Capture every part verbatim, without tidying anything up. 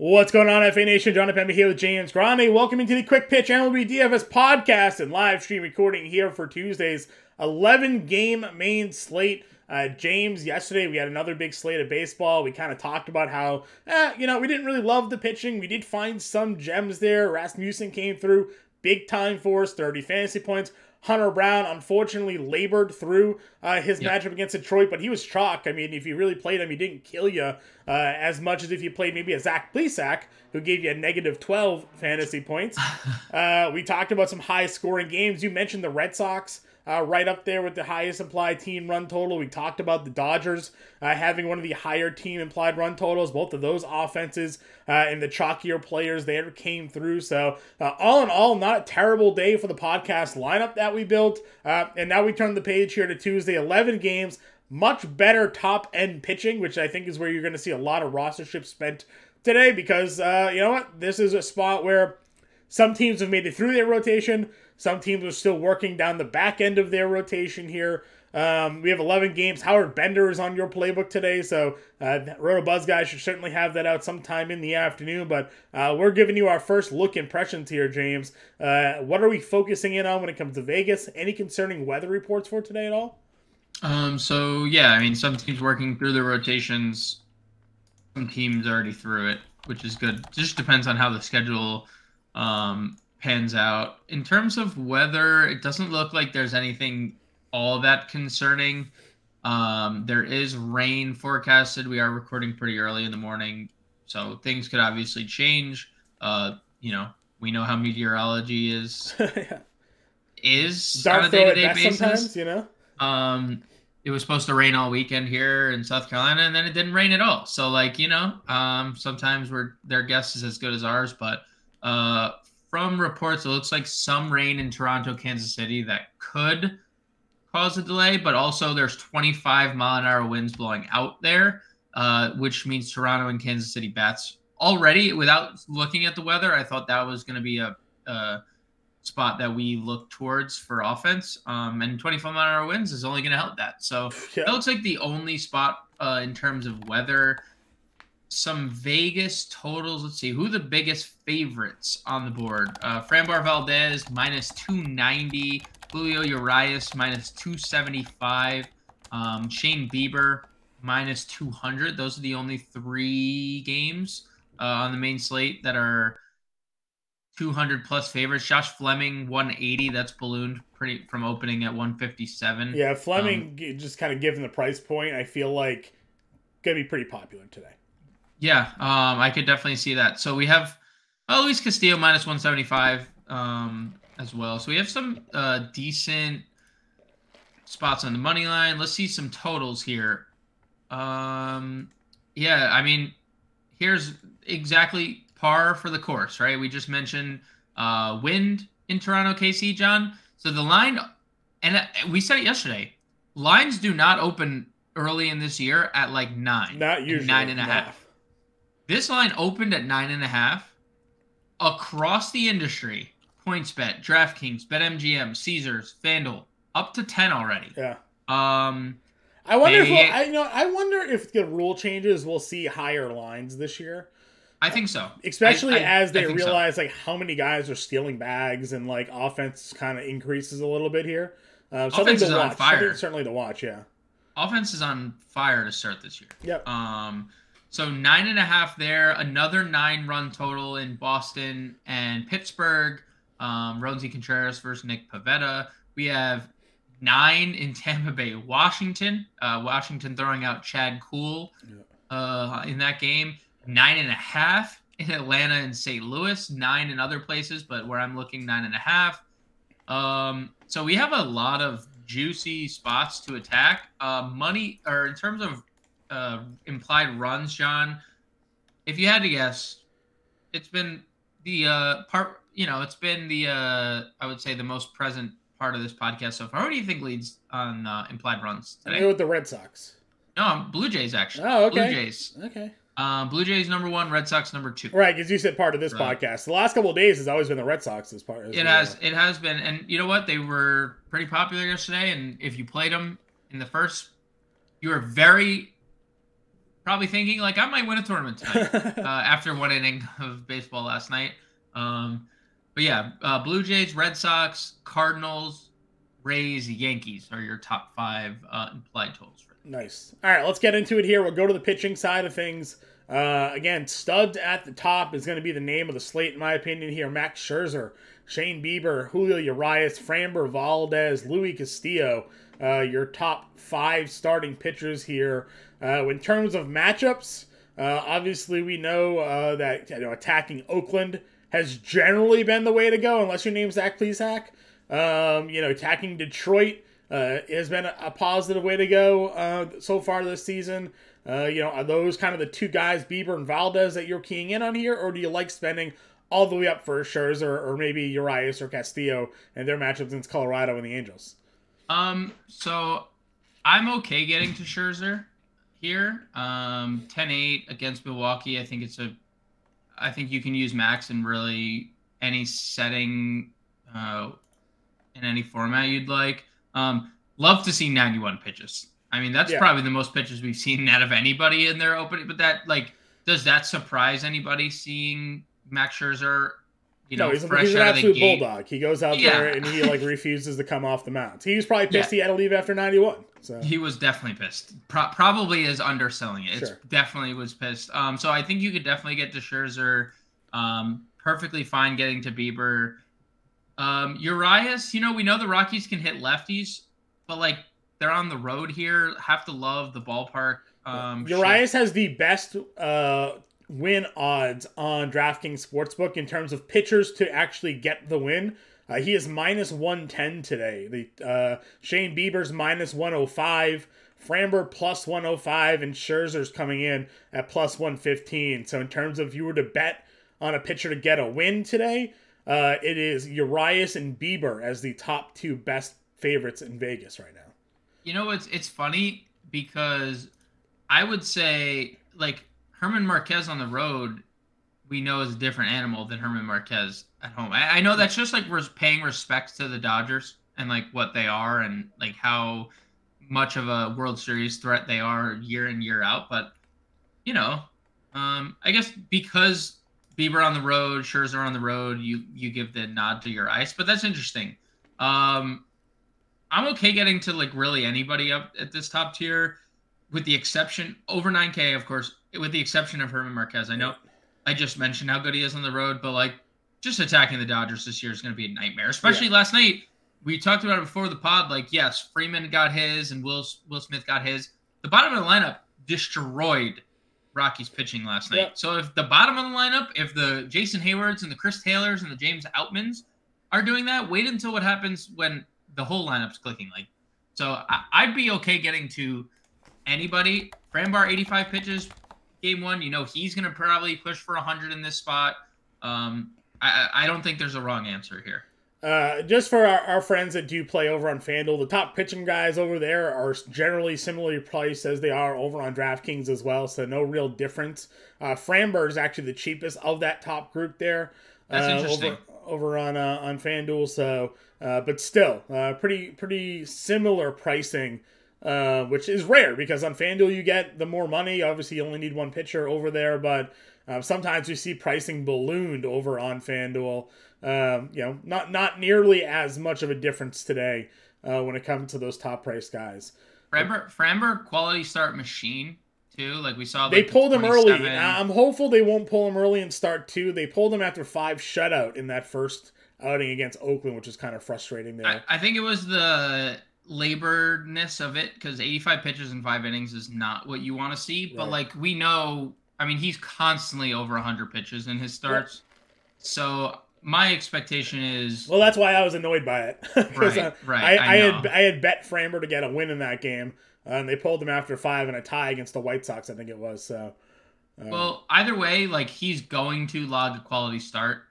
What's going on, F A Nation? Jon Impemba here with James Grande. Welcome into the Quick Pitch M L B D F S podcast and live stream recording here for Tuesday's eleven game main slate. Uh, James, yesterday we had another big slate of baseball. We kind of talked about how, eh, you know, we didn't really love the pitching. We did find some gems there. Rasmussen came through big time for us, thirty fantasy points. Hunter Brown, unfortunately, labored through uh, his yep. matchup against Detroit, but he was chalk. I mean, if you really played him, he didn't kill you uh, as much as if you played maybe a Zach Plesac, who gave you a negative twelve fantasy points. uh, we talked about some high-scoring games. You mentioned the Red Sox uh, right up there with the highest implied team run total. We talked about the Dodgers uh, having one of the higher team implied run totals. Both of those offenses uh, and the chalkier players there came through. So uh, all in all, not a terrible day for the podcast lineup that we built, uh, and now we turn the page here to Tuesday. Eleven games, much better top end pitching, which I think is where you're going to see a lot of roster ships spent today, because uh you know what, this is a spot where some teams have made it through their rotation, some teams are still working down the back end of their rotation here. Um, we have eleven games. Howard Bender is on your playbook today, so uh, Roto-Buzz guys should certainly have that out sometime in the afternoon, but uh, we're giving you our first look impressions here, James. Uh, what are we focusing in on when it comes to Vegas? Any concerning weather reports for today at all? Um, so, yeah, I mean, some teams working through their rotations, some teams already through it, which is good. It just depends on how the schedule um, pans out. In terms of weather, it doesn't look like there's anything all that concerning. Um, there is rain forecasted. We are recording pretty early in the morning, so things could obviously change. Uh, you know, we know how meteorology is yeah. is Dark on a day-to-day basis. Sometimes, you know, um, it was supposed to rain all weekend here in South Carolina, and then it didn't rain at all. So, like, you know, um, sometimes we're their guess is as good as ours. But uh, from reports, it looks like some rain in Toronto, Kansas City that could cause a delay, but also there's twenty-five mile an hour winds blowing out there, uh, which means Toronto and Kansas City bats. Already, without looking at the weather, I thought that was going to be a, a spot that we look towards for offense. Um, and twenty-five mile an hour winds is only going to help that. So yeah. that looks like the only spot uh, in terms of weather. Some Vegas totals. Let's see who the biggest favorites on the board. Uh, Framber Valdez minus two ninety. Julio Urias, minus two seventy-five. Um, Shane Bieber, minus two hundred. Those are the only three games uh, on the main slate that are two hundred plus favorites. Josh Fleming, one eighty. That's ballooned pretty from opening at one fifty-seven. Yeah, Fleming, um, just kind of given the price point, I feel like going to be pretty popular today. Yeah, um, I could definitely see that. So we have uh, Luis Castillo, minus one seventy-five. Um as well. So we have some uh, decent spots on the money line. Let's see some totals here. Um, yeah, I mean, here's exactly par for the course, right? We just mentioned uh, wind in Toronto, K C, John. So the line, and we said it yesterday, lines do not open early in this year at like nine. Not usually. Nine and a half. This line opened at nine and a half across the industry. PointsBet, DraftKings, BetMGM, Caesars, FanDuel, up to ten already. Yeah. Um, I wonder. They, if we'll, I you know. I wonder if the rule changes. We'll see higher lines this year. I think so. Especially I, I, as they realize so. like how many guys are stealing bags, and like offense kind of increases a little bit here. Uh, something offense to is watch. on fire. Something certainly to watch. Yeah. Offense is on fire to start this year. Yep. Um. So nine and a half there. Another nine run total in Boston and Pittsburgh. Um, Ronzi Contreras versus Nick Pivetta. We have nine in Tampa Bay, Washington. Uh, Washington throwing out Chad Kuhl uh, in that game. Nine and a half in Atlanta and Saint Louis. Nine in other places, but where I'm looking, nine and a half. Um, so we have a lot of juicy spots to attack. Uh, money, or in terms of uh, implied runs, John, if you had to guess, it's been the uh, part... You know, it's been the, uh, I would say, the most present part of this podcast so far. Who do you think leads on uh, implied runs today? I'm with the Red Sox. No, Blue Jays, actually. Oh, okay. Blue Jays. Okay. Uh, Blue Jays number one, Red Sox number two. Right, because you said part of this right. podcast. The last couple of days has always been the Red Sox. As part. As it, has, it has been. And you know what? They were pretty popular yesterday. And if you played them in the first, you were very probably thinking, like, I might win a tournament tonight uh, after one inning of baseball last night. Um, but, yeah, uh, Blue Jays, Red Sox, Cardinals, Rays, Yankees are your top five uh, implied totals. Nice. All right, let's get into it here. We'll go to the pitching side of things. Uh, again, studs at the top is going to be the name of the slate, in my opinion, here. Max Scherzer, Shane Bieber, Julio Urias, Framber Valdez, Luis Castillo, uh, your top five starting pitchers here. Uh, in terms of matchups, uh, obviously we know uh, that you know, attacking Oakland has generally been the way to go, unless your name's Zach Plesac. Um, you know, attacking Detroit uh, has been a, a positive way to go uh, so far this season. Uh, you know, are those kind of the two guys, Bieber and Valdez, that you're keying in on here? Or do you like spending all the way up for Scherzer or, or maybe Urias or Castillo and their matchups against Colorado and the Angels? Um, so I'm okay getting to Scherzer here. Um, ten eight against Milwaukee. I think it's a, I think you can use Max in really any setting, uh, in any format you'd like. Um, love to see ninety-one pitches. I mean, that's yeah. probably the most pitches we've seen out of anybody in their opening. But that, like, does that surprise anybody seeing Max Scherzer, you know, no, he's, fresh he's an out absolute of the bulldog. Gate. He goes out yeah. there and he, like, refuses to come off the mound. He was probably pissed yeah. he had to leave after ninety-one. So he was definitely pissed. Pro probably is underselling it. Sure. It definitely was pissed. Um, so I think you could definitely get to Scherzer. Um, perfectly fine getting to Bieber. Um, Urias, you know, we know the Rockies can hit lefties, but, like, they're on the road here. Have to love the ballpark. Um, Urias shit. has the best uh, win odds on DraftKings Sportsbook in terms of pitchers to actually get the win. Uh, he is minus one ten today. The uh, Shane Bieber's minus one oh five. Framber plus one oh five. And Scherzer's coming in at plus one fifteen. So in terms of if you were to bet on a pitcher to get a win today, uh, it is Urias and Bieber as the top two best favorites in Vegas right now. You know, it's it's funny because I would say, like, Germán Márquez on the road, we know is a different animal than Germán Márquez at home. I, I know that's just, like, we're paying respects to the Dodgers and, like, what they are and, like, how much of a World Series threat they are year in, year out. But, you know, um, I guess because Bieber on the road, Scherzer on the road, you, you give the nod to your ice. But that's interesting. Um I'm okay getting to, like, really anybody up at this top tier with the exception over nine K, of course, with the exception of Germán Márquez. I know I just mentioned how good he is on the road, but, like, just attacking the Dodgers this year is going to be a nightmare, especially yeah. last night. We talked about it before the pod. Like, yes, Freeman got his and Will, Will Smith got his. The bottom of the lineup destroyed Rockies pitching last night. Yeah. So if the bottom of the lineup, if the Jason Haywards and the Chris Taylors and the James Outmans are doing that, wait until what happens when – the whole lineup's clicking. Like, so I, I'd be okay getting to anybody. Framber, eighty-five pitches, game one. You know he's gonna probably push for one hundred in this spot. Um, I, I don't think there's a wrong answer here. Uh, just for our, our friends that do play over on FanDuel, the top pitching guys over there are generally similarly priced as they are over on DraftKings as well. So no real difference. Uh, Framber is actually the cheapest of that top group there. That's uh, interesting. Over, over on uh, on FanDuel, so uh, but still uh, pretty pretty similar pricing, uh, which is rare because on FanDuel you get the more money. Obviously, you only need one pitcher over there, but uh, sometimes you see pricing ballooned over on FanDuel. Um, you know, not not nearly as much of a difference today uh, when it comes to those top price guys. Framber, Framber quality start machine. Too. Like we saw, like, they pulled the him early. I'm hopeful they won't pull him early and start two. They pulled him after five shutout in that first outing against Oakland, which is kind of frustrating there. I, I think it was the laboredness of it because eighty-five pitches in five innings is not what you want to see. Right. But, like, we know, I mean, he's constantly over one hundred pitches in his starts. Yep. So my expectation is well, that's why I was annoyed by it. right, I, right. I, I, I had I had bet Framber to get a win in that game. And they pulled him after five in a tie against the White Sox, I think it was. So, um. Well, either way, like, he's going to log a quality start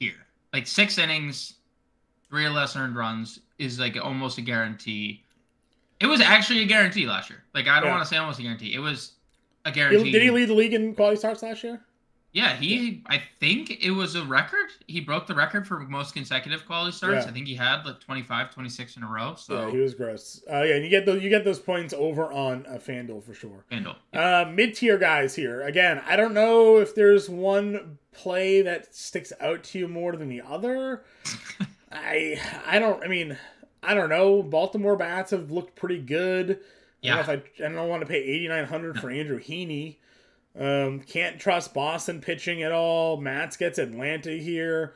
here. Like, six innings, three or less earned runs is, like, almost a guarantee. It was actually a guarantee last year. Like, I don't yeah. want to say almost a guarantee. It was a guarantee. Did he lead the league in quality starts last year? Yeah, he. I think it was a record. He broke the record for most consecutive quality starts. Yeah. I think he had like twenty-five, twenty-six in a row. So yeah, he was gross. Uh, yeah, and you get those. You get those points over on uh, FanDuel for sure. FanDuel. Yeah. Uh, mid-tier guys here. Again, I don't know if there's one play that sticks out to you more than the other. I. I don't. I mean, I don't know. Baltimore bats have looked pretty good. Yeah. I don't, know if I, I don't want to pay eighty-nine hundred dollars no. for Andrew Heaney. Um, can't trust Boston pitching at all. Mats gets Atlanta here.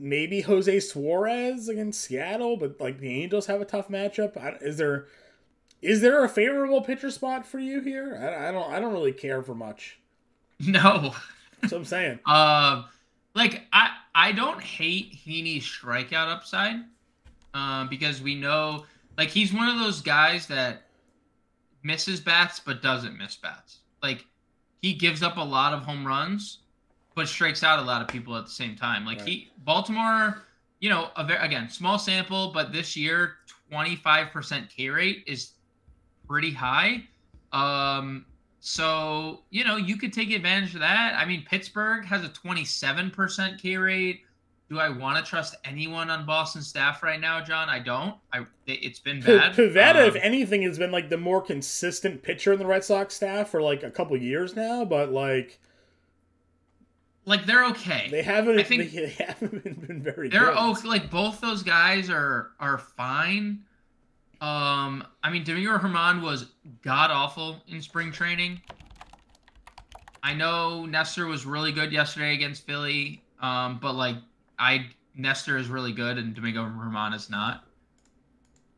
Maybe Jose Suarez against Seattle, but like the Angels have a tough matchup. I, is there, is there a favorable pitcher spot for you here? I, I don't, I don't really care for much. No, that's what I'm saying. um, like I, I don't hate Heaney's strikeout upside, um, because we know like he's one of those guys that misses bats but doesn't miss bats. Like. He gives up a lot of home runs, but strikes out a lot of people at the same time. Like right. he, Baltimore, you know, a very, again, small sample, but this year, twenty-five percent K rate is pretty high. Um, so, you know, you could take advantage of that. I mean, Pittsburgh has a twenty-seven percent K rate. Do I want to trust anyone on Boston's staff right now, John? I don't. I It's been bad. Pivetta, um, if anything, has been like the more consistent pitcher in the Red Sox staff for like a couple years now. But like, like they're okay. They haven't. I think they haven't been, been very. They're good. Okay. Like both those guys are are fine. Um, I mean, Domingo Germán was god awful in spring training. I know Nestor was really good yesterday against Philly, um, but like. I Nestor is really good and Domingo Germán is not.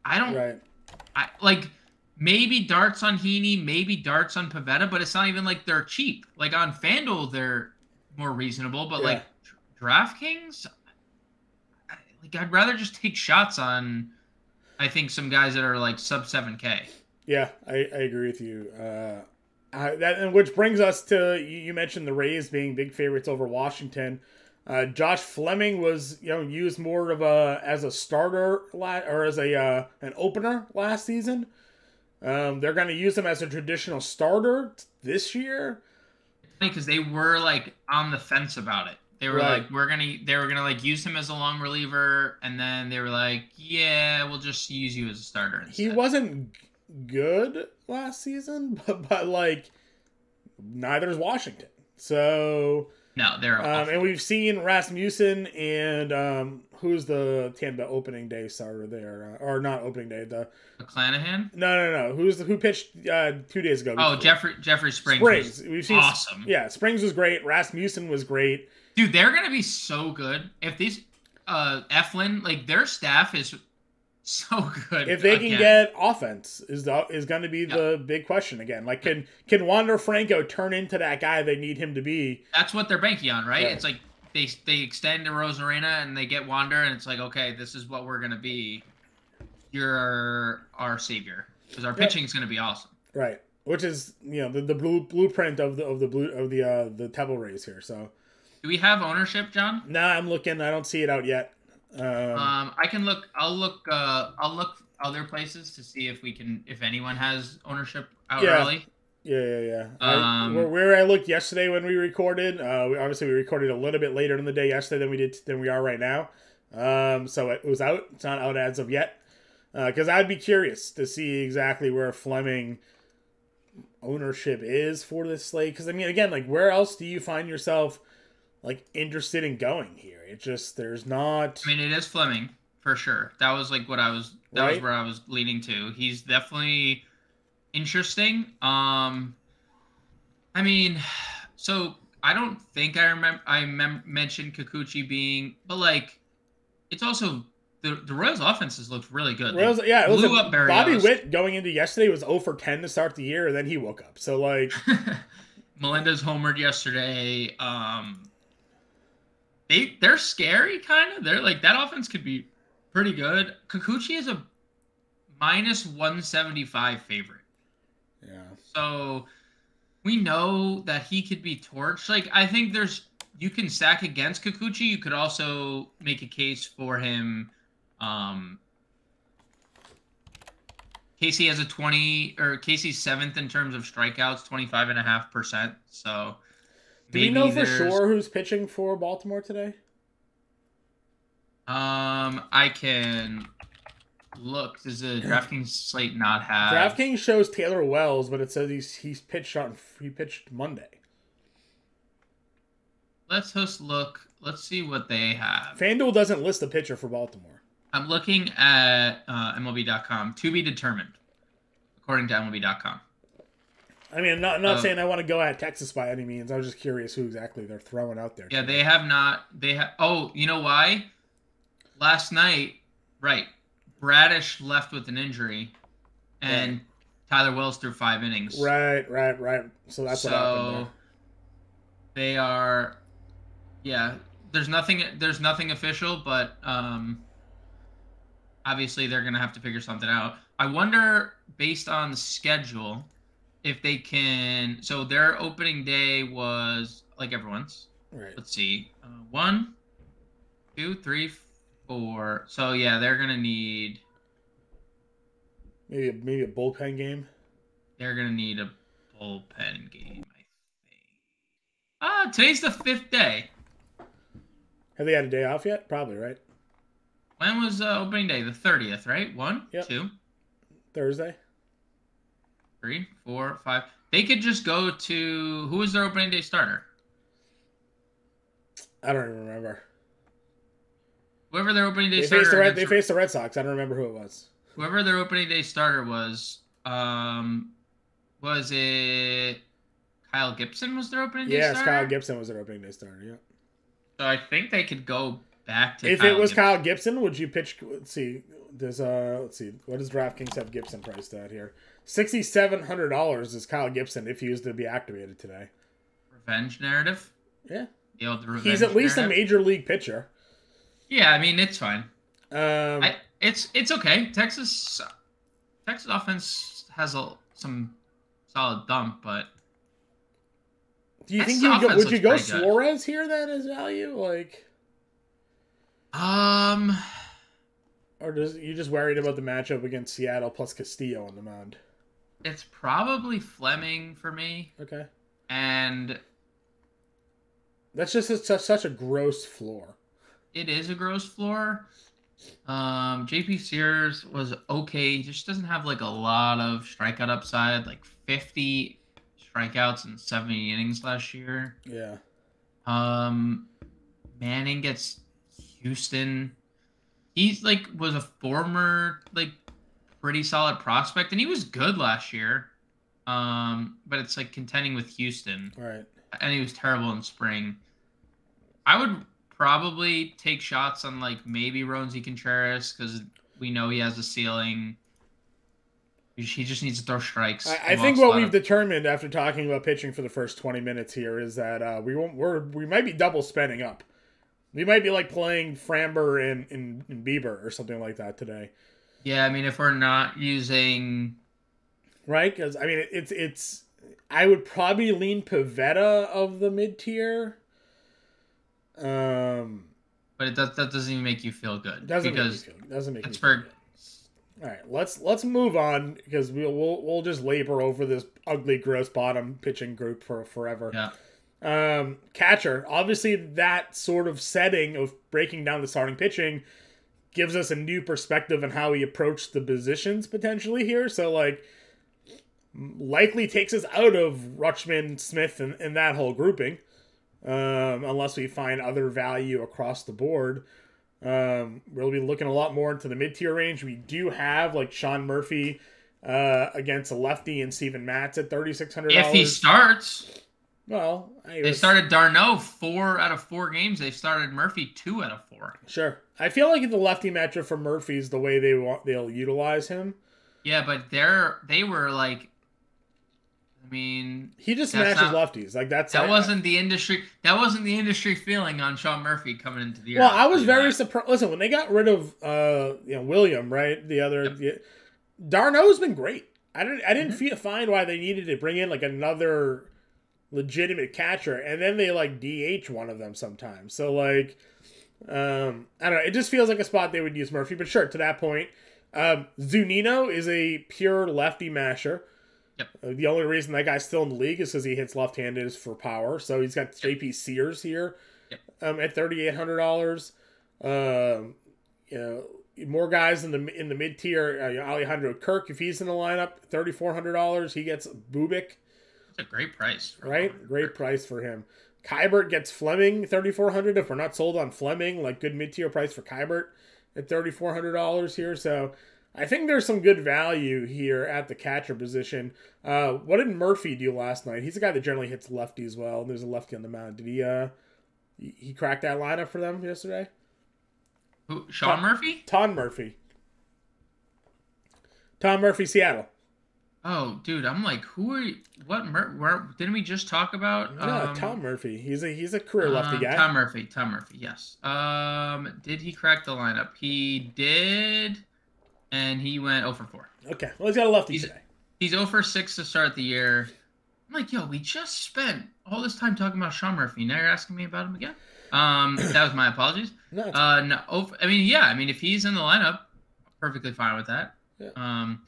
I don't right. I like maybe darts on Heaney, maybe darts on Pivetta, but it's not even like they're cheap. Like on FanDuel they're more reasonable, but yeah. like DraftKings I, like I'd rather just take shots on I think some guys that are like sub seven K. Yeah, I, I agree with you. Uh I, that and which brings us to you, you mentioned the Rays being big favorites over Washington. Uh, Josh Fleming was, you know, used more of a as a starter la or as a uh, an opener last season. Um, they're going to use him as a traditional starter this year. I think because they were like on the fence about it. They were right. like, we're gonna, they were gonna like use him as a long reliever, and then they were like, yeah, we'll just use you as a starter instead. He wasn't good last season, but but like neither is Washington, so. No, they're um, and we've seen Rasmussen and um, who's the Tampa opening day starter there, uh, or not opening day the McClanahan? No, no, no. Who's the, who pitched uh, two days ago? Oh, Jeffrey Jeffrey Springs. Springs. We've seen awesome. Yeah, Springs was great. Rasmussen was great. Dude, they're gonna be so good if these uh, Eflin like their staff is so good. If they again. can get offense is the, is going to be yep. the big question again. Like can can Wander Franco turn into that guy they need him to be? That's what they're banking on, right? right. It's like they they extend to Rosarena and they get Wander, and it's like okay, this is what we're going to be. You're our savior because our yep. pitching is going to be awesome, right? Which is you know the the blue, blueprint of the of the blue of the uh, the Devil Rays here. So do we have ownership, John? No, nah, I'm looking. I don't see it out yet. Um, um, I can look, I'll look, uh, I'll look other places to see if we can, if anyone has ownership out yeah. early. Yeah. Yeah. Yeah. Um, I, where, where I looked yesterday when we recorded, uh, we obviously we recorded a little bit later in the day yesterday than we did, than we are right now. Um, so it was out, it's not out as of yet. Uh, cause I'd be curious to see exactly where Fleming ownership is for this slate. Cause I mean, again, like where else do you find yourself like interested in going here? It just there's not. I mean, it is Fleming for sure. That was like what I was. That right? was where I was leaning to. He's definitely interesting. Um, I mean, so I don't think I remember. I mem mentioned Kikuchi being, but like, it's also the the Royals' offenses looked really good. Royals, they yeah, it blew was a, up Barrios. Bobby Witt going into yesterday was zero for ten to start the year, and then he woke up. So like, Melinda's homered yesterday. Um. They, they're scary, kind of. They're like, that offense could be pretty good. Kikuchi is a minus one seventy-five favorite. Yeah. So we know that he could be torched. Like, I think there's, you can stack against Kikuchi. You could also make a case for him. Um, Casey has a twenty, or Casey's seventh in terms of strikeouts, twenty-five point five percent. So Do we know for sure who's pitching for Baltimore today? Um, I can look. Does the DraftKings slate not have? DraftKings shows Taylor Wells, but it says he's he's pitched on he pitched Monday. Let's just look. Let's see what they have. FanDuel doesn't list a pitcher for Baltimore. I'm looking at uh, M L B dot com. To be determined, according to M L B dot com. I mean, I'm not, I'm not um, saying I want to go at Texas by any means. I was just curious who exactly they're throwing out there. Yeah, today. They have not. They have. Oh, you know why? Last night, right, Bradish left with an injury, and right. Tyler Wells threw five innings. Right, right, right. So that's so what happened there. They are, yeah. There's nothing. There's nothing official, but um, obviously they're gonna have to figure something out. I wonder, based on the schedule, if they can. So their opening day was like everyone's. Right. Let's see. Uh, one, two, three, four. So yeah, they're gonna need maybe a, maybe a bullpen game. They're gonna need a bullpen game. Ah, uh, today's the fifth day. Have they had a day off yet? Probably, right? When was uh, opening day? The thirtieth, right? One, yep. two. Thursday. Three, four, five. They could just go to... Who was their opening day starter? I don't even remember. Whoever their opening day they starter... Faced the Red, they faced the Red Sox. I don't remember who it was. Whoever their opening day starter was... Um, was it... Kyle Gibson was their opening day yes, starter? Yes, Kyle Gibson was their opening day starter, yeah. So I think they could go back to If Kyle it was Gibson. Kyle Gibson, would you pitch... Let's see. There's uh, let's see. What does DraftKings have Gibson priced at here? six thousand seven hundred dollars is Kyle Gibson if he was to be activated today. Revenge narrative? Yeah. The old revenge He's at least narrative. a major league pitcher. Yeah, I mean, it's fine. Um, I, it's it's okay. Texas, Texas offense has a, some solid dump, but... Do you think you would go, would you go Suarez here then as value? Like, um, or does you just worried about the matchup against Seattle plus Castillo on the mound? It's probably Fleming for me. Okay, and that's just a, such a gross floor. It is a gross floor. Um, J P Sears was okay. He just doesn't have like a lot of strikeout upside. Like fifty. Strikeouts in seventy innings last year. Yeah. Um, Manning gets Houston. He's like was a former like pretty solid prospect, and he was good last year. Um, but it's like contending with Houston. Right. And he was terrible in spring. I would probably take shots on like maybe Ronzi Contreras because we know he has a ceiling. He just needs to throw strikes. I, I think what we've of... determined after talking about pitching for the first twenty minutes here is that uh, we won't. We're we might be double spending up. We might be like playing Framber and, and, and Bieber or something like that today. Yeah, I mean, if we're not using right, because I mean, it, it's it's. I would probably lean Pivetta of the mid tier. Um, but it does, that doesn't even make you feel good. Doesn't because make you feel, doesn't make Pittsburgh. You feel good. All right, let's let's move on because we'll we'll we'll just labor over this ugly, gross bottom pitching group for forever. Yeah. Um, catcher, obviously, that sort of setting of breaking down the starting pitching gives us a new perspective on how we approach the positions potentially here. So, like, likely takes us out of Rutschman, Smith, and, and that whole grouping, um, unless we find other value across the board. Um, we'll be looking a lot more into the mid-tier range. We do have like Sean Murphy uh, against a lefty and Steven Matz at thirty-six hundred dollars. If he starts. Well, I they was... started Darno four out of four games. They started Murphy two out of four. Sure. I feel like the lefty matchup for Murphy is the way they want, they'll utilize him. Yeah, but they're, they were like, I mean, he just smashes lefties. Like that's that it. wasn't the industry. That wasn't the industry feeling on Sean Murphy coming into the year. Well, I was very surprised. Listen, when they got rid of uh, you know, William, right? The other yep. the, Darno's been great. I didn't. I didn't mm-hmm. feel, find why they needed to bring in like another legitimate catcher, and then they like D H one of them sometimes. So like, um, I don't know. It just feels like a spot they would use Murphy. But sure, to that point, um, Zunino is a pure lefty masher. Yep. The only reason that guy's still in the league is because he hits left-handed is for power. So he's got yep. J P Sears here yep. um, at thirty-eight hundred dollars. Um, you know, more guys in the in the mid tier. Uh, Alejandro Kirk, if he's in the lineup, thirty-four hundred dollars. He gets Bubik. That's a great price, right? Him. Great price for him. Kybert gets Fleming, thirty-four hundred dollars. If we're not sold on Fleming, like good mid tier price for Kybert at thirty-four hundred dollars here. So I think there's some good value here at the catcher position. Uh, what did Murphy do last night? He's a guy that generally hits lefty as well. There's a lefty on the mound. Did he? Uh, he cracked that lineup for them yesterday. Who, Sean Tom, Murphy? Tom Murphy. Tom Murphy, Seattle. Oh, dude, I'm like, who are you? What? Mur where, didn't we just talk about? No, um, Tom Murphy. He's a he's a career um, lefty guy. Tom Murphy. Tom Murphy. Yes. Um, did he crack the lineup? He did, and he went zero for four. Okay. Well, he's got a lefty he's, today. He's zero for six to start the year. I'm like, yo, we just spent all this time talking about Sean Murphy. Now you're asking me about him again? Um, that was my apologies. No, uh, no, over, I mean, yeah, I mean, if he's in the lineup, I'm perfectly fine with that. Yeah. Um,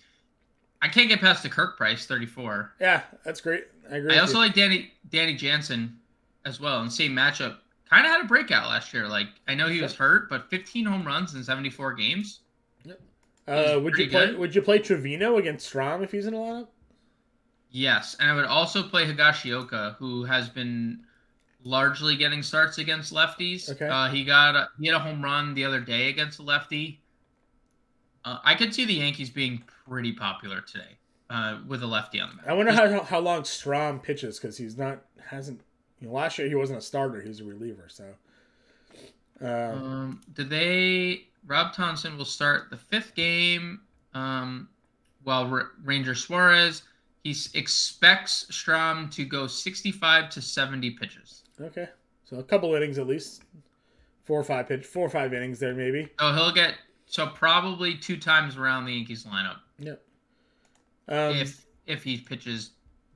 I can't get past the Kirk price, thirty-four. Yeah, that's great. I agree. I also you. like Danny Danny Jansen as well, and same matchup. Kind of had a breakout last year. Like I know he was hurt, but fifteen home runs in seventy-four games. Yep. Uh, would you play? Good. Would you play Trevino against Strom if he's in the lineup? Yes, and I would also play Higashioka, who has been largely getting starts against lefties. Okay. Uh, he got a, he had a home run the other day against a lefty. Uh, I could see the Yankees being pretty popular today uh, with a lefty on the mound. I wonder he's, how how long Strom pitches because he's not hasn't you know, last year he wasn't a starter, he was a reliever. So um, um, did they? Rob Thompson will start the fifth game um, while R Ranger Suarez he expects Strom to go sixty-five to seventy pitches. Okay, so a couple innings at least, four or five pitch, four or five innings there maybe. Oh, he'll get so probably two times around the Yankees lineup. Yep. Um, if if he pitches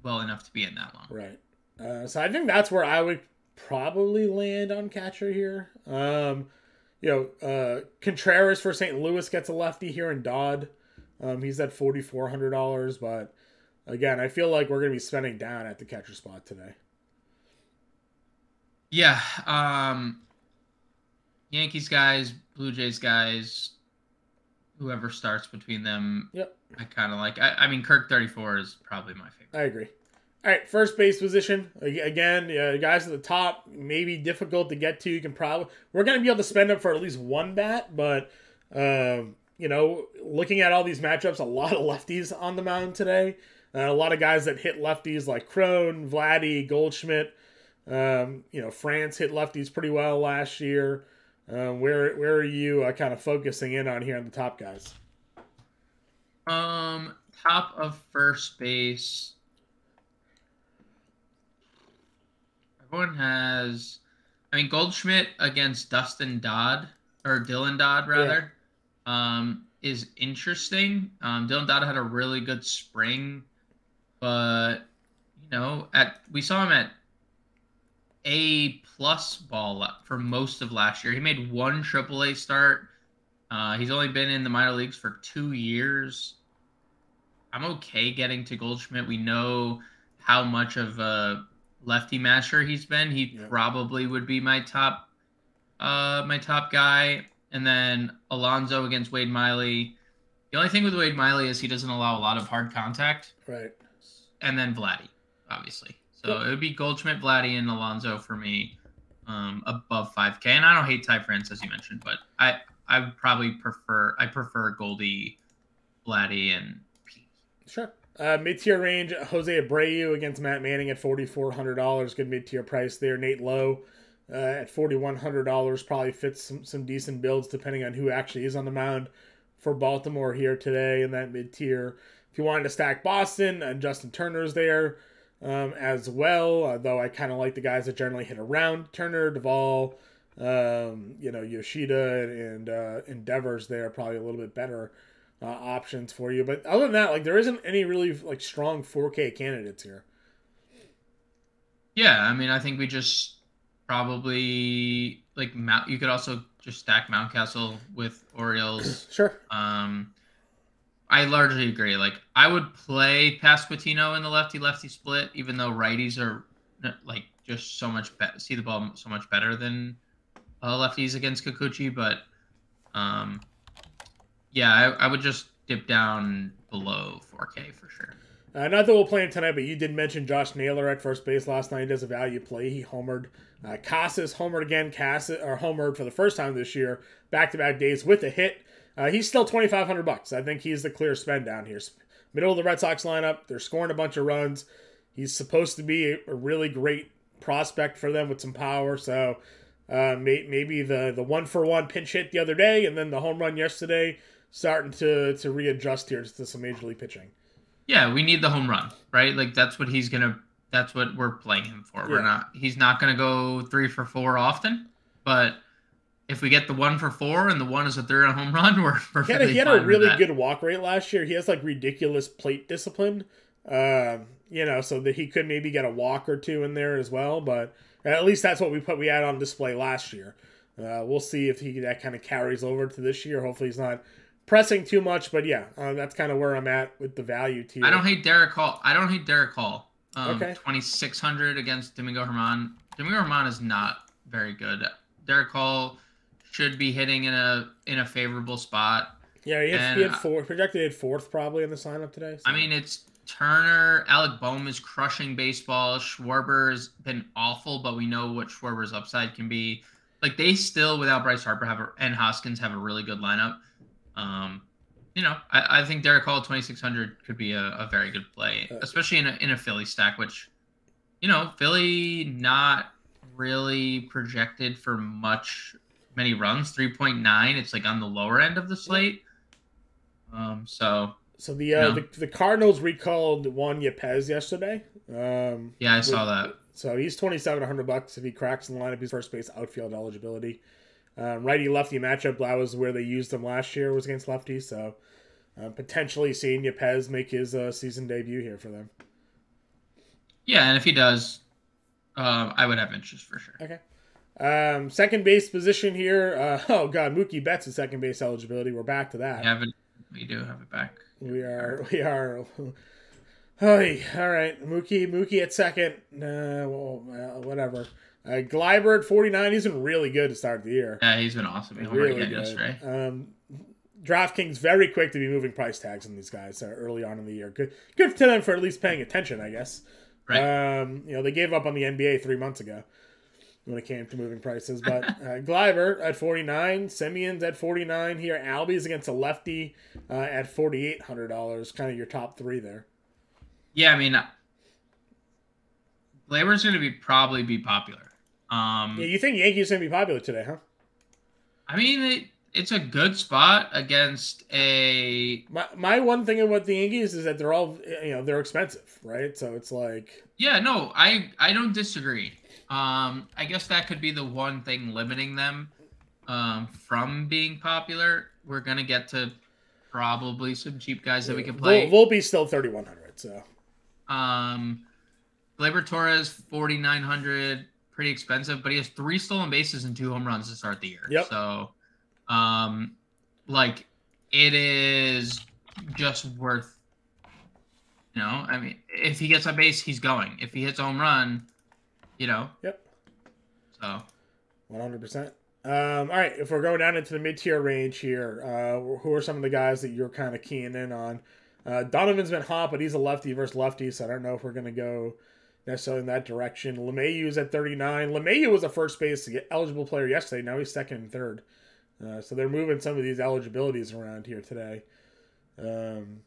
well enough to be in that long. Right. Uh, so I think that's where I would probably land on catcher here. Um, you know, uh, Contreras for Saint Louis gets a lefty here in Dodd. Um, he's at forty-four hundred dollars, but again, I feel like we're going to be spending down at the catcher spot today. Yeah, um, Yankees guys, Blue Jays guys, whoever starts between them, yep. I kind of like. I, I mean, Kirk thirty-four is probably my favorite. I agree. All right, first base position. Again, uh, guys at the top, maybe difficult to get to. You can probably we're going to be able to spend up for at least one bat, but um, you know, looking at all these matchups, a lot of lefties on the mound today. Uh, a lot of guys that hit lefties like Krohn, Vladdy, Goldschmidt. Um, you know, France hit lefties pretty well last year. Uh, where where are you uh, kind of focusing in on here on the top guys? Um, top of first base. Everyone has, I mean, Goldschmidt against Dustin Dodd or Dylan Dodd rather, yeah. um, is interesting. Um, Dylan Dodd had a really good spring, but you know, at we saw him at A plus ball up for most of last year. He made one triple A start. Uh, he's only been in the minor leagues for two years. I'm okay getting to Goldschmidt. We know how much of a lefty masher he's been. He yeah. probably would be my top, uh, my top guy. And then Alonso against Wade Miley. The only thing with Wade Miley is he doesn't allow a lot of hard contact. Right. And then Vladdy, obviously. So it would be Goldschmidt, Vladdy, and Alonso for me um, above five K. And I don't hate Ty France, as you mentioned, but I I would probably prefer I prefer Goldie, Vladdy, and Pete. Sure. Uh, mid-tier range, Jose Abreu against Matt Manning at forty-four hundred dollars. Good mid-tier price there. Nate Lowe uh, at forty-one hundred dollars probably fits some, some decent builds depending on who actually is on the mound for Baltimore here today in that mid-tier. If you wanted to stack Boston, uh, Justin Turner's there. Um, as well, uh, though I kind of like the guys that generally hit around Turner, Duvall, um, you know, Yoshida and uh, Endeavors. There are probably a little bit better uh, options for you. But other than that, like there isn't any really like strong four K candidates here. Yeah, I mean, I think we just probably like Mount. You could also just stack Mountcastle with Orioles. Sure. Um, I I largely agree. Like, I would play Pasquitino in the lefty-lefty split, even though righties are, like, just so much better, see the ball so much better than uh, lefties against Kikuchi. But, um, yeah, I, I would just dip down below four K for sure. Uh, not that we'll play him tonight, but you did mention Josh Naylor at first base last night. He does a value play. He homered. Uh, Casas homered again. Casas or homered for the first time this year, back-to-back days with a hit. Uh, he's still twenty-five hundred bucks. I think he's the clear spend down here. Middle of the Red Sox lineup. They're scoring a bunch of runs. He's supposed to be a, a really great prospect for them with some power. So uh, may, maybe the the one for one pinch hit the other day and then the home run yesterday starting to to readjust here to some major league pitching. Yeah, we need the home run, right? Like that's what he's gonna. That's what we're playing him for. Yeah. We're not. He's not gonna go three for four often, but. If we get the one for four and the one is a third home run, we're perfectly fine. He had a really good walk rate last year. He has like ridiculous plate discipline, uh, you know, so that he could maybe get a walk or two in there as well. But at least that's what we put we had on display last year. Uh, we'll see if he that kind of carries over to this year. Hopefully he's not pressing too much. But yeah, uh, that's kind of where I'm at with the value tier. I don't hate Derek Hall. I don't hate Derek Hall. Um, okay. twenty-six hundred against Domingo Germán. Domingo Germán is not very good. Derek Hall should be hitting in a in a favorable spot. Yeah, he had, he had four, projected at fourth probably in the lineup today. So. I mean, it's Turner. Alec Bohm is crushing baseball. Schwarber's been awful, but we know what Schwarber's upside can be. Like they still, without Bryce Harper have a, and Hoskins, have a really good lineup. Um, you know, I, I think Derek Hall twenty-six hundred could be a, a very good play, especially in a in a Philly stack, which, you know, Philly not really projected for much. Many runs, three point nine. It's like on the lower end of the slate. Um, so, so the uh, you know. the, the Cardinals recalled Juan Yepez yesterday. Um, yeah, I with, saw that. So he's twenty-seven hundred bucks if he cracks in the lineup. He's first base outfield eligibility. Um, righty lefty matchup. That was where they used him last year. Was against lefties. So uh, potentially seeing Yepez make his uh, season debut here for them. Yeah, and if he does, uh, I would have interest for sure. Okay. Um, second base position here. Uh, oh God, Mookie Betts is second base eligibility. We're back to that. We haven't. We do have it back. We are. We are. Oh, yeah. All right, Mookie. Mookie at second. Uh, well, uh, whatever. Uh, Gleyber at forty-nine. He's been really good to start the year. Yeah, he's been awesome. He's really good. Yesterday. Um, DraftKings very quick to be moving price tags on these guys uh, early on in the year. Good, good to them for at least paying attention, I guess. Right. Um, you know, they gave up on the N B A three months ago. When it came to moving prices, but uh, Gleyber at forty-nine, Semyon's at forty-nine here. Albies against a lefty uh, at forty-eight hundred dollars. Kind of your top three there. Yeah, I mean, uh, Gleyber's going to be probably be popular. Um, yeah, you think Yankees going to be popular today, huh? I mean, it, it's a good spot against a. My my one thing about the Yankees is that they're all you know they're expensive, right? So it's like. Yeah, no, I I don't disagree. Um, I guess that could be the one thing limiting them um, from being popular. We're going to get to probably some cheap guys that we can play. Volpe's still thirty-one hundred, so. Um, Gleyber Torres, forty-nine hundred, pretty expensive, but he has three stolen bases and two home runs to start the year. Yep. So, um, like, it is just worth, you know, I mean, if he gets on base, he's going. If he hits a home run... You know. Yep. So. One hundred percent. Um. All right. If we're going down into the mid-tier range here, uh, who are some of the guys that you're kind of keying in on? Uh, Donovan's been hot, but he's a lefty versus lefty, so I don't know if we're gonna go necessarily in that direction. LeMahieu is at thirty-nine. LeMahieu was a first base eligible player yesterday. Now he's second and third. Uh, so they're moving some of these eligibilities around here today. Um.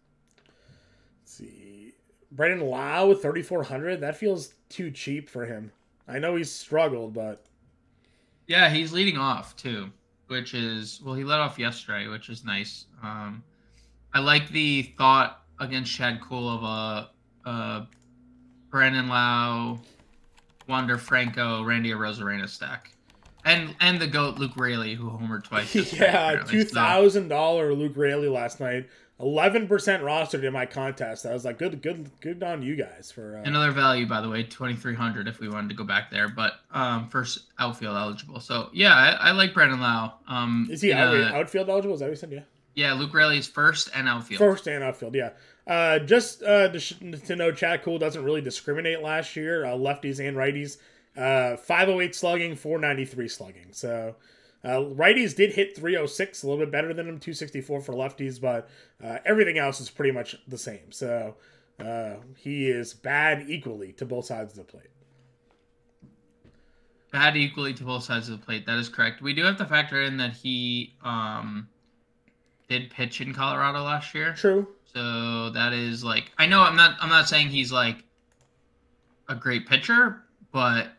Let's see. Brendan Lau with thirty-four hundred. That feels too cheap for him. I know he's struggled, but... Yeah, he's leading off, too, which is... Well, he led off yesterday, which is nice. Um, I like the thought against Chad Kuhl of a, a Brandon Lau, Wander Franco, Randy Arozarena stack. And and the GOAT, Luke Raley, who homered twice. Yeah, two thousand dollars so. Luke Raley last night. eleven percent rostered in my contest. I was like, good, good, good on you guys for uh... another value, by the way, twenty-three hundred if we wanted to go back there, but um, first outfield eligible. So yeah, I, I like Brandon Lau. Um, is he out, a, outfield eligible? Is that what you said? Yeah. Yeah, Luke Riley's first and outfield. First and outfield, yeah. Uh, just uh, to, sh to know, Chad Cool doesn't really discriminate last year, uh, lefties and righties. Uh, five oh eight slugging, four ninety-three slugging. So uh, righties did hit three oh six, a little bit better than him, two sixty-four for lefties, but uh, everything else is pretty much the same. So uh, he is bad equally to both sides of the plate. Bad equally to both sides of the plate. That is correct. We do have to factor in that he um, did pitch in Colorado last year. True. So that is like, I know I'm not I'm not saying he's like a great pitcher, but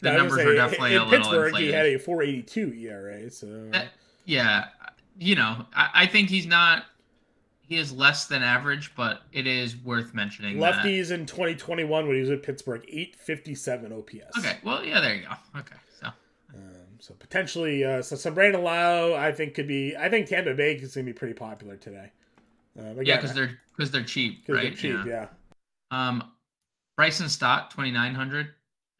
the no, numbers are definitely in a little Pittsburgh, inflated. He had a four eighty-two E R A. So that, yeah, you know, I, I think he's not. He is less than average, but it is worth mentioning. Lefties that. In twenty twenty-one when he was at Pittsburgh, eight fifty-seven O P S. Okay, well, yeah, there you go. Okay, so um, so potentially, uh, so, so Brandon Lau, I think could be. I think Tampa Bay is going to be pretty popular today. Uh, again, yeah, because they're because they're cheap, right? They're cheap, yeah. yeah. Um, Bryson Stott, twenty-nine hundred.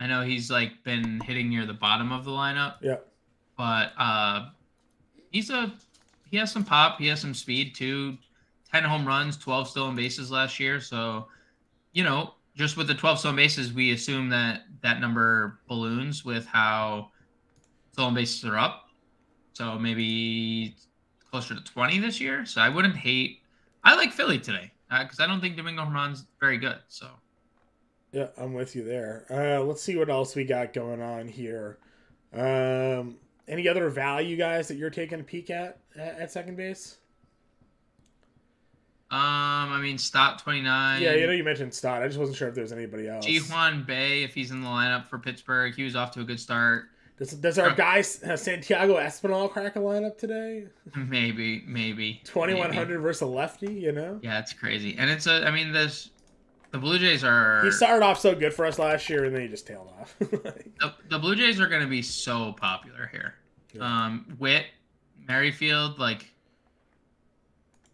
I know he's like been hitting near the bottom of the lineup. Yeah, but uh, he's a he has some pop. He has some speed too. ten home runs, twelve stolen bases last year. So, you know, just with the twelve stolen bases, we assume that that number balloons with how stolen bases are up. So maybe closer to twenty this year. So I wouldn't hate. I like Philly today because uh, I don't think Domingo Herman's very good. So, yeah, I'm with you there. Uh, let's see what else we got going on here. Um, any other value guys that you're taking a peek at at, at second base? Um, I mean, Stott twenty-nine. Yeah, you know, you mentioned Stott. I just wasn't sure if there was anybody else. Jihyun Bae, if he's in the lineup for Pittsburgh, he was off to a good start. Does, does our guy uh, Santiago Espinal crack a lineup today? Maybe, maybe. twenty-one hundred versus a lefty, you know? Yeah, it's crazy. And it's a, I mean, this, the Blue Jays are. He started off so good for us last year, and then he just tailed off. like... the, the Blue Jays are going to be so popular here. Yeah. Um, Witt, Merrifield, like.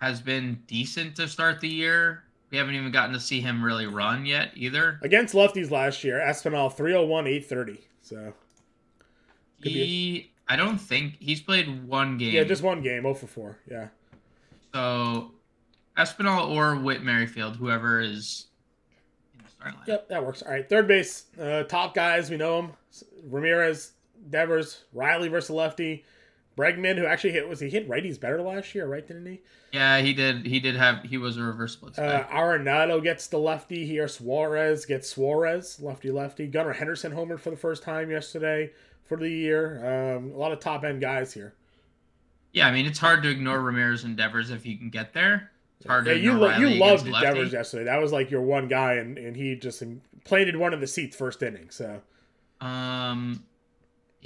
Has been decent to start the year. We haven't even gotten to see him really run yet either. Against lefties last year, Espinal three oh one, eight thirty. So could he, a... I don't think he's played one game. Yeah, just one game, oh for four. Yeah. So Espinal or Whit Merrifield, whoever is in the starting line. Yep, that works. All right, third base, uh, top guys we know him: Ramirez, Devers, Riley versus lefty. Bregman, who actually hit was he hit righties better last year, right? Didn't he? Yeah, he did. He did have he was a reverse blitz guy. Uh, Arenado gets the lefty here. Suarez gets Suarez lefty lefty. Gunnar Henderson homered for the first time yesterday for the year. Um, a lot of top end guys here. Yeah, I mean it's hard to ignore Ramirez and Devers if you can get there. It's hard yeah, to ignore you lo you loved lefty. Devers yesterday. That was like your one guy, and and he just planted one of the seats first inning. So. Um.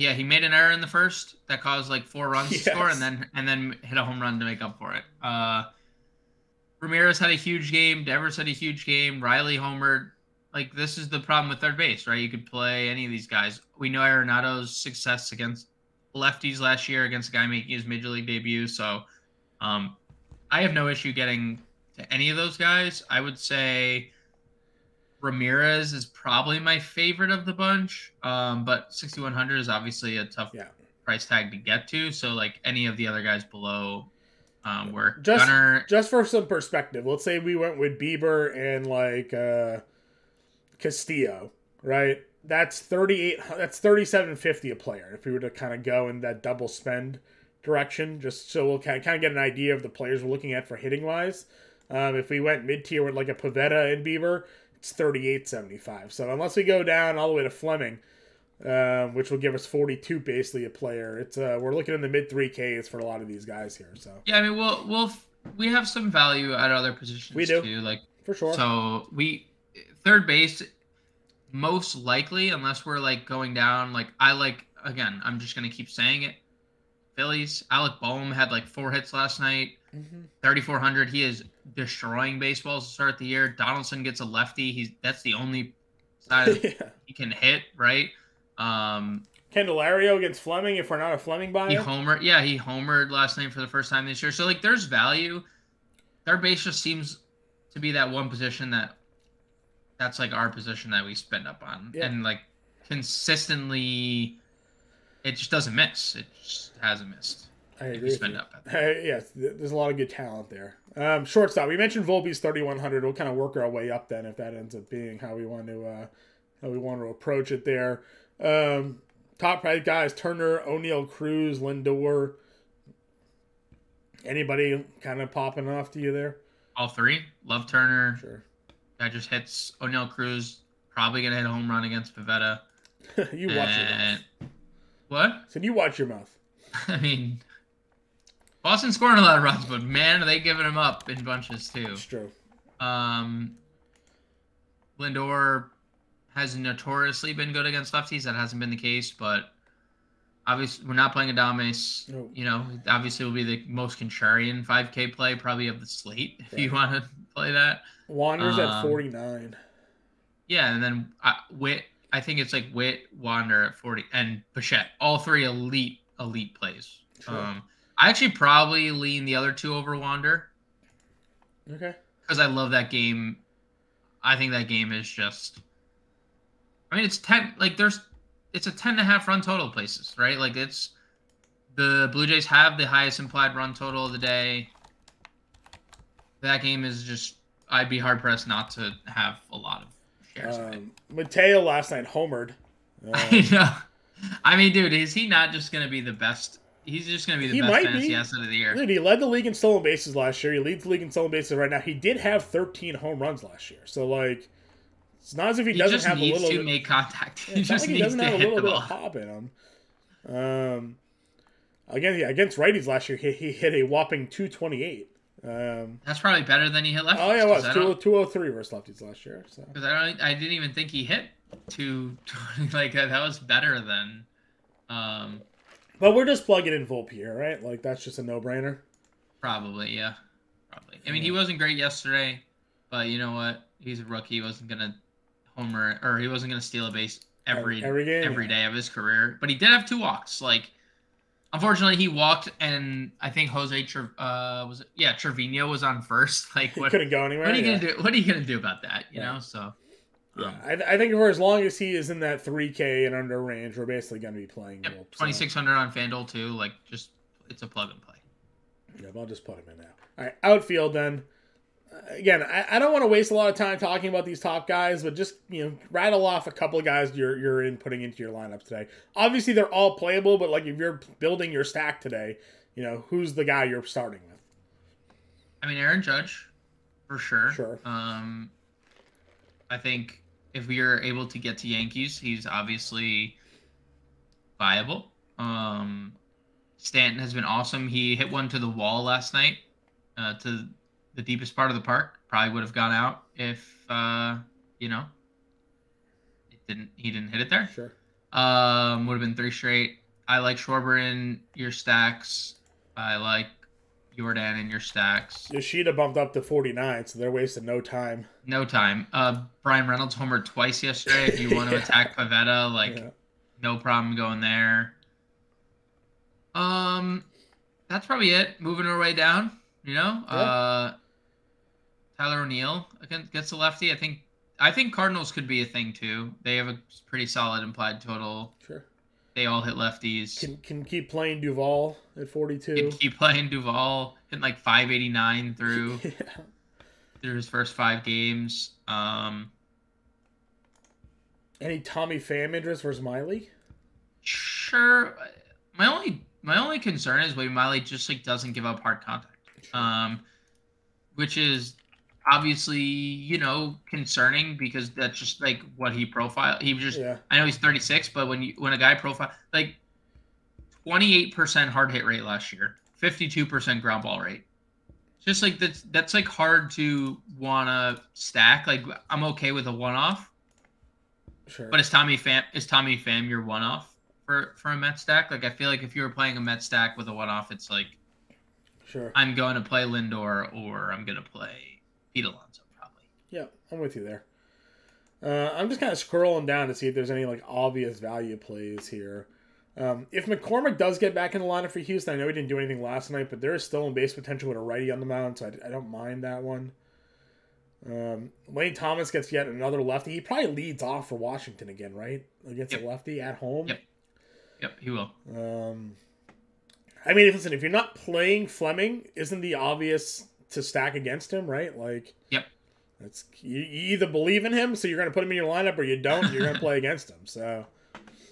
Yeah, he made an error in the first that caused like four runs yes. to score, and then and then hit a home run to make up for it. Uh, Ramirez had a huge game. Devers had a huge game. Riley homered. Like this is the problem with third base, right? You could play any of these guys. We know Arenado's success against lefties last year against a guy making his major league debut. So um, I have no issue getting to any of those guys. I would say. Ramirez is probably my favorite of the bunch, um, but sixty-one hundred is obviously a tough yeah. price tag to get to. So, like any of the other guys below, um, were just Gunner... just for some perspective. Let's say we went with Bieber and like uh, Castillo, right? That's thirty-eight. That's thirty-seven fifty a player. If we were to kind of go in that double spend direction, just so we'll kind of, kind of get an idea of the players we're looking at for hitting wise. Um, if we went mid tier with like a Pivetta and Bieber. It's thirty-eight seventy-five. So unless we go down all the way to Fleming, um, which will give us forty-two basically a player, it's uh, we're looking in the mid three Ks for a lot of these guys here. So yeah, I mean we'll we'll we have some value at other positions we do. too, like for sure. So we third base most likely, unless we're like going down. Like I like again, I'm just gonna keep saying it. Phillies Alec Bohm had like four hits last night. Mm-hmm. thirty-four hundred. He is destroying baseballs to start the year. Donaldson gets a lefty. He's that's the only side yeah. he can hit, right? Um, Candelario against Fleming. If we're not a Fleming buyer, he homered. Yeah, he homered last night for the first time this year. So like, there's value. Third base just seems to be that one position that that's like our position that we spend up on, yeah. and like consistently, it just doesn't miss. It just hasn't missed. I agree. Spend up at that. Uh, yes, there's a lot of good talent there. Um, shortstop. We mentioned Volpe's thirty-one hundred. We'll kind of work our way up then if that ends up being how we want to uh, how we want to approach it there. Um, top five guys: Turner, O'Neill, Cruz, Lindor. Anybody kind of popping off to you there? All three. Love Turner. Sure. That just hits. O'Neill, Cruz probably gonna hit a home run against Pivetta. You watch and... your mouth. What? So you watch your mouth. I mean, Boston's scoring a lot of runs, but man, are they giving them up in bunches too. That's true. Um, Lindor has notoriously been good against lefties. That hasn't been the case, but obviously we're not playing Adames. Nope. You know, obviously will be the most contrarian five K play probably of the slate if yeah. you want to play that. Wander's um, at forty-nine. Yeah, and then uh, Witt. I think it's like Witt, Wander at forty, and Bichette. All three elite, elite plays. True. Um, I actually probably lean the other two over Wander. Okay. Because I love that game. I think that game is just. I mean, it's ten. Like there's, it's a ten and a half run total places, right? Like it's, the Blue Jays have the highest implied run total of the day. That game is just. I'd be hard pressed not to have a lot of. Um, Mateo last night homered. Um, I know. I mean, dude, is he not just going to be the best? He's just going to be the best fantasy asset of the year. Dude, he led the league in stolen bases last year. He leads the league in stolen bases right now. He did have thirteen home runs last year. So, like, it's not as if he, he doesn't have a little bit. He just needs to make contact. He just like he needs to have hit the ball. It's not like he doesn't have a little bit of pop in him. Um, again, yeah, against righties last year, he, he hit a whopping two twenty-eight. Um, That's probably better than he hit lefties. Oh yeah, it was two oh three versus lefties last year. So. Because I don't, I didn't even think he hit two twenty. Like that, that was better than. Um, but we're just plugging in Volpe here, right? Like that's just a no-brainer. Probably, yeah. Probably. I mean, he wasn't great yesterday, but you know what? He's a rookie. He wasn't gonna homer, or he wasn't gonna steal a base every every, game, every day of his career. But he did have two walks, like. Unfortunately, he walked, and I think Jose, uh, was it? Yeah, Trevino was on first. Like, what, he couldn't go anywhere. What are you yeah. gonna do? What are you gonna do about that? You yeah. know, so. Um, yeah, I, I think for as long as he is in that three K and under range, we're basically gonna be playing. Yep, Volpe, twenty-six hundred so. On FanDuel too. Like, just it's a plug and play. Yeah, but I'll just put him in now. All right, outfield then. Again, I, I don't want to waste a lot of time talking about these top guys, but just, you know, rattle off a couple of guys you're you're in putting into your lineup today. Obviously, they're all playable, but like if you're building your stack today, you know, who's the guy you're starting with? I mean, Aaron Judge, for sure. Sure. Um, I think if we are able to get to Yankees, he's obviously viable. Um, Stanton has been awesome. He hit one to the wall last night. Uh, to the deepest part of the park. Probably would have gone out if uh, you know, it didn't. He didn't hit it there. Sure. Um, would have been three straight. I like Schwarber in your stacks. I like Jordan in your stacks. Yoshida bumped up to forty-nine, so they're wasting no time. No time. Uh, Brian Reynolds homered twice yesterday. If you want to yeah. attack Pivetta, like yeah. no problem going there. Um, that's probably it. Moving our way down, you know. Yeah. Uh. Tyler O'Neill gets a lefty. I think I think Cardinals could be a thing too. They have a pretty solid implied total. Sure. They all hit lefties. Can can keep playing Duvall at forty-two. Can keep playing Duvall hitting like five eighty-nine through yeah. through his first five games. Um, Any Tommy Pham interest versus Miley? Sure. My only my only concern is Wade Miley just like doesn't give up hard contact. Sure. Um, which is obviously, you know, concerning because that's just like what he profiled. He was just, yeah. I know he's thirty-six, but when you when a guy profile like twenty-eight percent hard hit rate last year, fifty-two percent ground ball rate, just like that's that's like hard to wanna stack. Like I'm okay with a one off, sure. But is Tommy Pham is Tommy Pham your one off for for a Met stack? Like I feel like if you were playing a Met stack with a one off, it's like, sure, I'm going to play Lindor or I'm gonna play Pete Alonso, probably. Yeah, I'm with you there. Uh, I'm just kind of scrolling down to see if there's any like obvious value plays here. Um, if McCormick does get back in the lineup for Houston, I know he didn't do anything last night, but there is still in base potential with a righty on the mound, so I, I don't mind that one. Um, Lane Thomas gets yet another lefty. He probably leads off for Washington again, right? Against yep. a lefty at home. Yep. Yep, he will. Um, I mean, listen, if you're not playing Fleming, isn't the obvious to stack against him, right? Like, yep. It's, you, you either believe in him, so you're going to put him in your lineup, or you don't, you're going to play against him. So,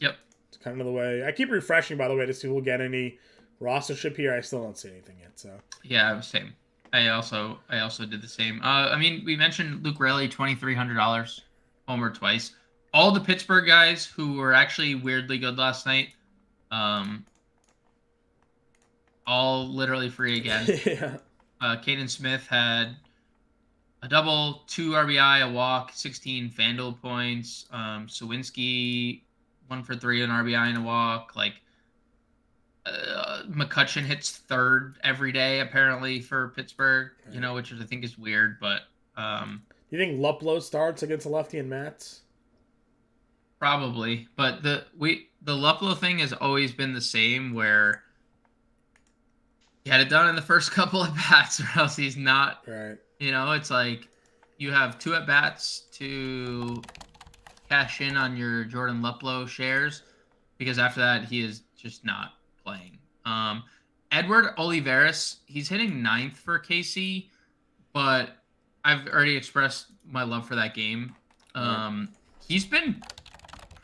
yep. It's kind of the way. I keep refreshing, by the way, to see if we'll get any rostership here. I still don't see anything yet. So, yeah, same. I also I also did the same. Uh, I mean, we mentioned Luke Raley, twenty-three hundred dollars, homer twice. All the Pittsburgh guys who were actually weirdly good last night, um, all literally free again. yeah. Uh, Caden Smith had a double, two R B I, a walk, sixteen FanDuel points. Um, Sawinski, one for three, an R B I and a walk. Like, uh, McCutchen hits third every day, apparently, for Pittsburgh, right. you know, which I think is weird. But um, you think Luplow starts against a lefty and Mats? Probably. But the we the Luplow thing has always been the same, where he had it done in the first couple of bats, or else he's not. Right. You know, it's like you have two at bats to cash in on your Jordan Luplow shares, because after that he is just not playing. Um, Edward Olivares, he's hitting ninth for K C, but I've already expressed my love for that game. Um, he's been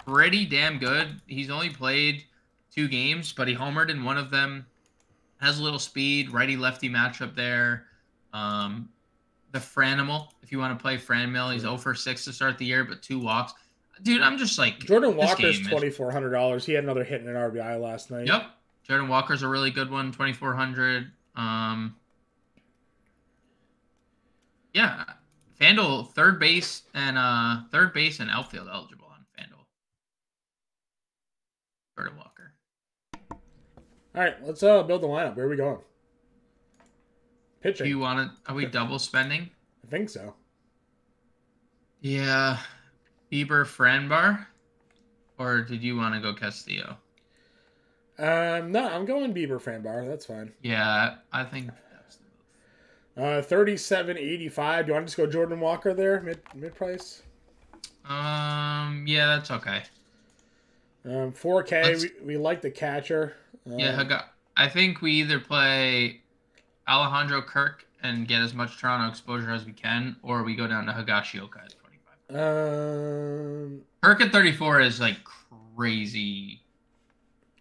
pretty damn good. He's only played two games, but he homered in one of them. Has a little speed, righty-lefty matchup there. Um, the Franimal, if you want to play Franmil, he's zero for six to start the year, but two walks. Dude, I'm just like, Jordan Walker's twenty-four hundred dollars. He had another hit and an R B I last night. Yep. Jordan Walker's a really good one, twenty-four hundred dollars. Um, yeah. FanDuel, third base and uh, third base and outfield eligible on FanDuel. Jordan Walker. All right, let's uh, build the lineup. Where are we going? Pitching. Do you want to? Are we double spending? I think so. Yeah, Bieber, Framber, or did you want to go Castillo? Um, no, I'm going Bieber, Framber. That's fine. Yeah, I think that's the move. Uh, thirty-seven eighty-five. Do you want to just go Jordan Walker there, mid mid price? Um, yeah, that's okay. Um, four K. We we like the catcher. Um, yeah, I think we either play Alejandro Kirk and get as much Toronto exposure as we can, or we go down to Higashioka at twenty-five. Um, Kirk at thirty-four is like crazy.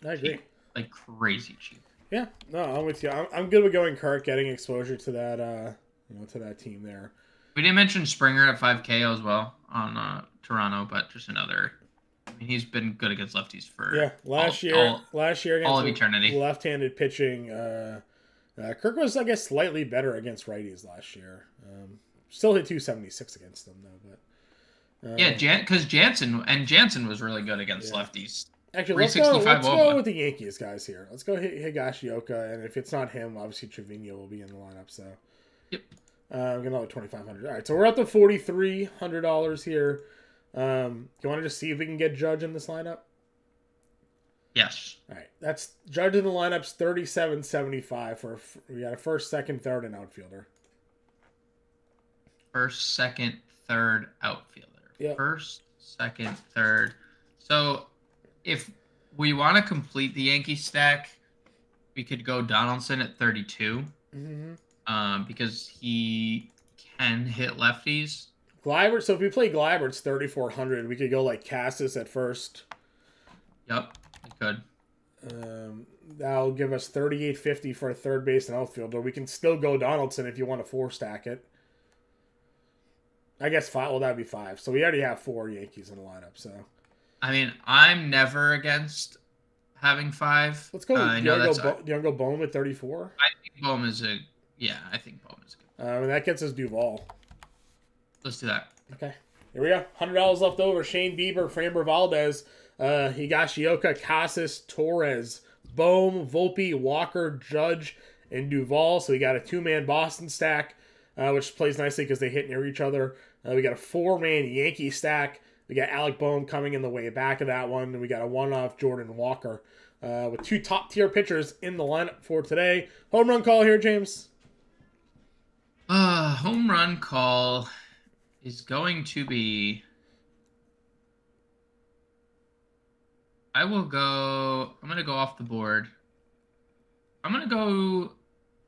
I agree. Cheap. Like crazy cheap. Yeah, no, I'm with you. I'm, I'm good with going Kirk, getting exposure to that, uh, you know, to that team there. We didn't mention Springer at five K as well on uh, Toronto, but just another. I mean, he's been good against lefties for yeah last all, year. All, last year against all of eternity. Left-handed pitching. Uh, Uh, Kirk was, I guess, slightly better against righties last year. Um, still hit two seventy-six against them, though. But uh, yeah, Jan because Jansen and Jansen was really good against yeah. lefties. Actually, let's go, let's go with the Yankees guys here. Let's go Higashioka, and if it's not him, obviously Trevino will be in the lineup. So, yep, uh, I'm gonna go twenty-five hundred. All right, so we're up to forty-three hundred dollars here. Um, you want to just see if we can get Judge in this lineup? Yes. All right. That's Judge in the lineup's thirty-seven seventy-five for we got a first, second, third, and outfielder. First, second, third, outfielder. Yep. First, second, third. So, if we want to complete the Yankee stack, we could go Donaldson at thirty-two, mm-hmm. um, because he can hit lefties. Gleyber. So if we play Gleyber, it's thirty-four hundred. We could go like Casas at first. Yep. Good. Um, that'll give us thirty-eight fifty for a third base and outfielder. We can still go Donaldson if you want to four stack it. I guess five. Well, that'd be five. So we already have four Yankees in the lineup. So, I mean, I'm never against having five. Let's go. Uh, do, you go Bo, do you want to go Bohm at thirty-four? I think Bohm is a. Yeah, I think Bohm is good. Um, and that gets us Duvall. Let's do that. Okay. Here we go. Hundred dollars left over. Shane Bieber, Framber Valdez. Uh, Higashioka, Casas, Torres, Bohm, Volpe, Walker, Judge, and Duvall. So we got a two-man Boston stack, uh, which plays nicely because they hit near each other. Uh, we got a four-man Yankee stack. We got Alec Bohm coming in the way back of that one. And we got a one-off Jordan Walker uh, with two top-tier pitchers in the lineup for today. Home run call here, James. Uh, home run call is going to be... I will go... I'm going to go off the board. I'm going to go,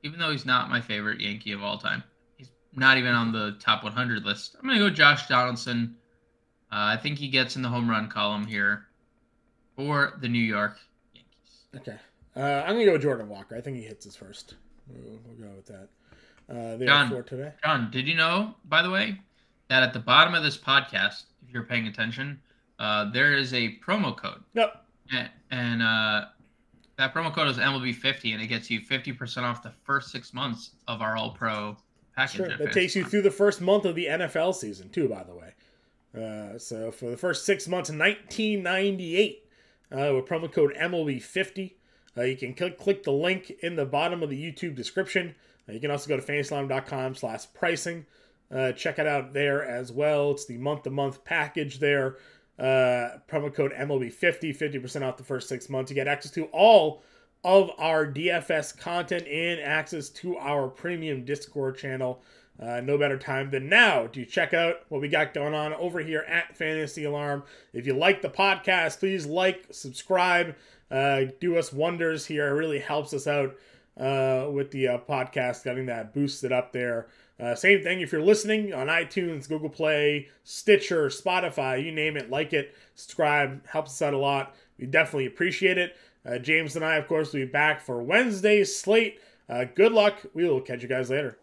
even though he's not my favorite Yankee of all time, he's not even on the top one hundred list. I'm going to go Josh Donaldson. Uh, I think he gets in the home run column here for the New York Yankees. Okay. Uh, I'm going to go with Jordan Walker. I think he hits his first. We'll, we'll go with that. Uh, they John, four today. John, did you know, by the way, that at the bottom of this podcast, if you're paying attention, uh, there is a promo code. Yep. And, and uh, that promo code is M L B fifty, and it gets you fifty percent off the first six months of our All-Pro package. Sure. That takes you through the first month of the N F L season, too, by the way. Uh, so for the first six months of nineteen ninety-eight, uh, with promo code M L B fifty, uh, you can click, click the link in the bottom of the YouTube description. Uh, you can also go to fantasy lime dot com slash pricing. Uh, check it out there as well. It's the month-to-month package there. Uh, promo code M L B fifty, fifty percent off the first six months. You get access to all of our D F S content and access to our premium Discord channel. Uh, no better time than now to check out what we got going on over here at Fantasy Alarm. If you like the podcast, please like, subscribe, uh, do us wonders here. It really helps us out uh, with the uh, podcast, getting that boosted up there. Uh, same thing if you're listening on iTunes, Google Play, Stitcher, Spotify, you name it, like it, subscribe, helps us out a lot. We definitely appreciate it. Uh, James and I, of course, will be back for Wednesday's slate. Uh, good luck. We will catch you guys later.